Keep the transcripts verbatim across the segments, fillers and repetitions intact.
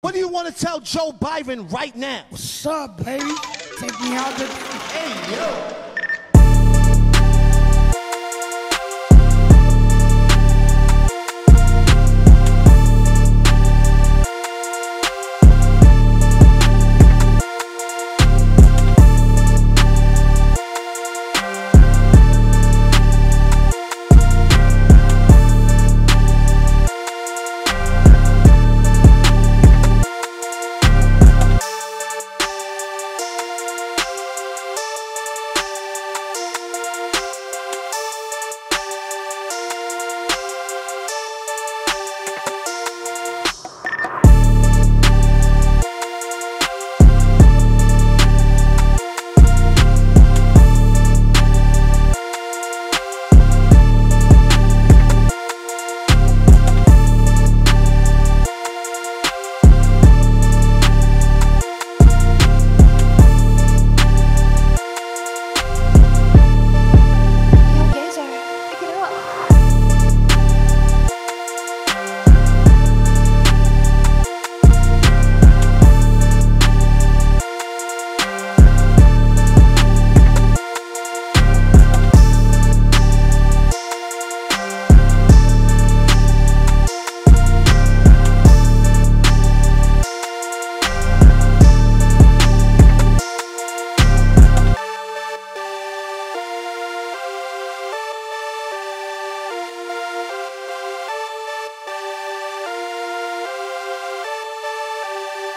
What do you want to tell Joe Biden right now? What's up, baby? Take me out the... Hey, yo.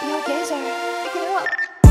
Yo, Gazer, pick it up.